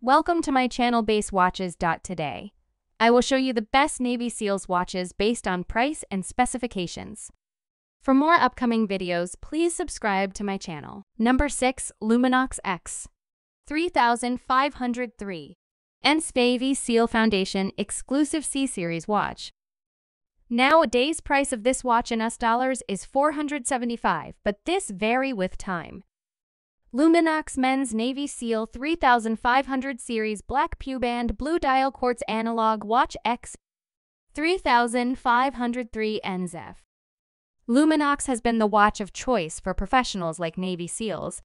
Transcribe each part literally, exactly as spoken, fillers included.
Welcome to my channel Base Watches. Today, I will show you the best Navy SEALs watches based on price and specifications. For more upcoming videos, please subscribe to my channel. Number six. Luminox X three thousand five hundred three and Navy SEAL Foundation exclusive C-Series watch. Nowadays, price of this watch in U S dollars is four hundred seventy-five dollars, but this vary with time. Luminox Men's Navy SEAL thirty-five hundred Series Black Pew Band Blue Dial Quartz Analog Watch X thirty-five hundred three N Z F. Luminox has been the watch of choice for professionals like Navy SEALs,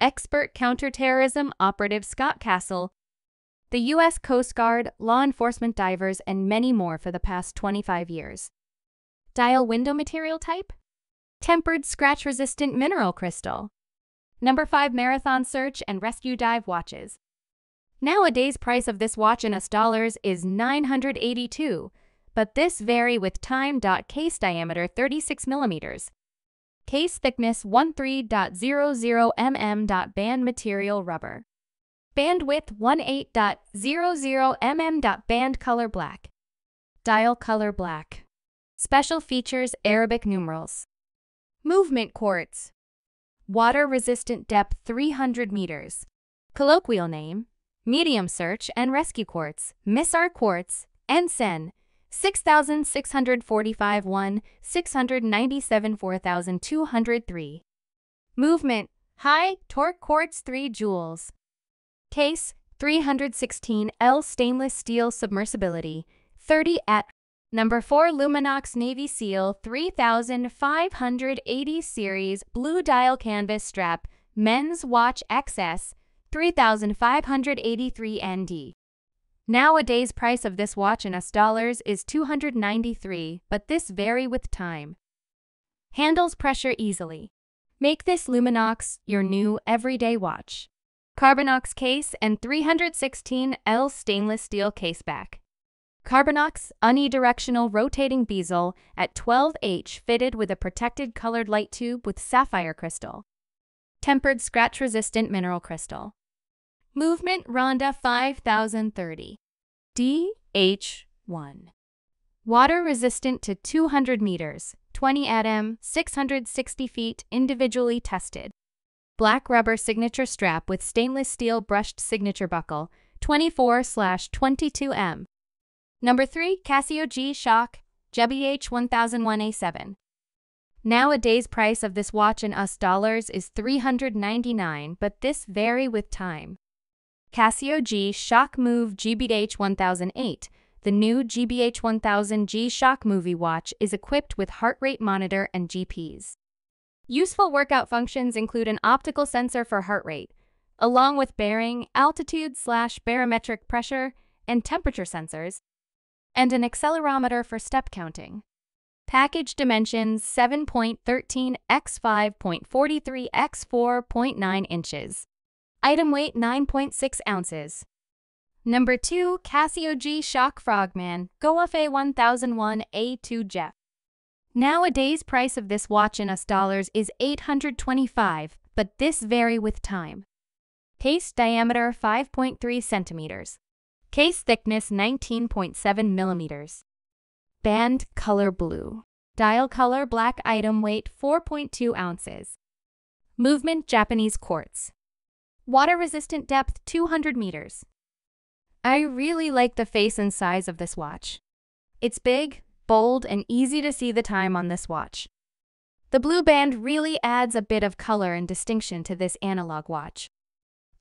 expert counterterrorism operative Scott Castle, the U S Coast Guard, law enforcement divers, and many more for the past twenty-five years. Dial window material type? Tempered scratch-resistant mineral crystal. Number five. Marathon Search and Rescue Dive Watches. Nowadays, price of this watch in U S dollars is nine hundred eighty-two dollars, but this vary with time. Case diameter thirty-six millimeters. Case thickness thirteen point zero zero millimeters. Band material rubber. Band width eighteen point zero zero millimeters. Band color black. Dial color black. Special features Arabic numerals. Movement quartz. Water-resistant depth three hundred meters. Colloquial name, medium search and rescue quartz, Missar quartz, N S E N, six thousand six hundred forty-five dash one, six hundred ninety-seven dash four thousand two hundred three. Movement, high, torque quartz three joules. Case, three hundred sixteen L stainless steel submersibility, thirty at. Number four. Luminox Navy SEAL thirty-five eighty Series Blue Dial Canvas Strap Men's Watch X S thirty-five eighty-three N D. Nowadays, price of this watch in U S dollars is two hundred ninety-three dollars, but this vary with time. Handles pressure easily. Make this Luminox your new everyday watch. Carbonox case and three hundred sixteen L stainless steel case back. Carbonox unidirectional rotating bezel at twelve H fitted with a protected colored light tube with sapphire crystal. Tempered scratch-resistant mineral crystal. Movement Ronda five thousand thirty. D H one. Water-resistant to two hundred meters, twenty at M, six hundred sixty feet, individually tested. Black rubber signature strap with stainless steel brushed signature buckle, twenty-four slash twenty-two M. Number three. Casio G-Shock G W F A one thousand one A seven. Nowadays, price of this watch in U S dollars is three hundred ninety-nine dollars, but this vary with time. Casio G-Shock Move G B H one thousand eight. The new G B H one thousand G-Shock Movie watch is equipped with heart rate monitor and G P S. Useful workout functions include an optical sensor for heart rate, along with bearing, altitude slash barometric pressure, and temperature sensors, and an accelerometer for step counting. Package dimensions seven point one three by five point four three by four point nine inches. Item weight nine point six ounces. Number two. Casio G-Shock Frogman G W F A one thousand one A two J F. Nowadays, price of this watch in U S dollars is eight hundred twenty-five dollars, but this vary with time. Case diameter five point three centimeters. Case thickness nineteen point seven millimeters. Band color blue. Dial color black. Item weight four point two ounces. Movement Japanese quartz. Water resistant depth two hundred meters. I really like the face and size of this watch. It's big, bold, and easy to see the time on this watch. The blue band really adds a bit of color and distinction to this analog watch.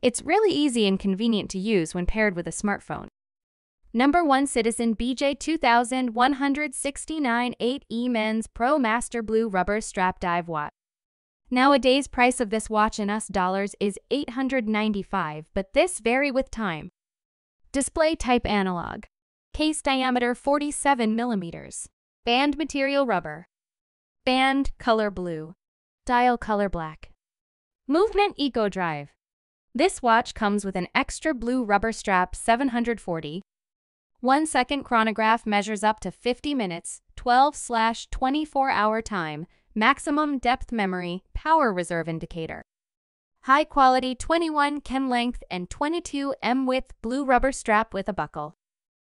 It's really easy and convenient to use when paired with a smartphone. Number one. Citizen B J two one six nine dash zero eight E Men's Promaster Blue Rubber Strap Dive Watch. Nowadays, price of this watch in U S dollars is eight hundred ninety-five dollars, but this vary with time. Display type analog. Case diameter forty-seven millimeters. Band material rubber. Band color blue. Dial color black. Movement Eco-Drive. This watch comes with an extra blue rubber strap seven hundred forty. one second chronograph measures up to fifty minutes, twelve slash twenty-four hour time, maximum depth memory, power reserve indicator. high-quality twenty-one centimeter length and twenty-two millimeters width blue rubber strap with a buckle.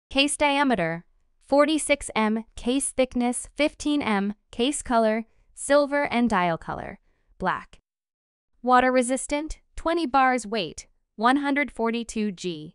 Case diameter, forty-six millimeters, case thickness, fifteen millimeters, case color, silver and dial color, black. Water resistant, twenty bars weight, one hundred forty-two grams.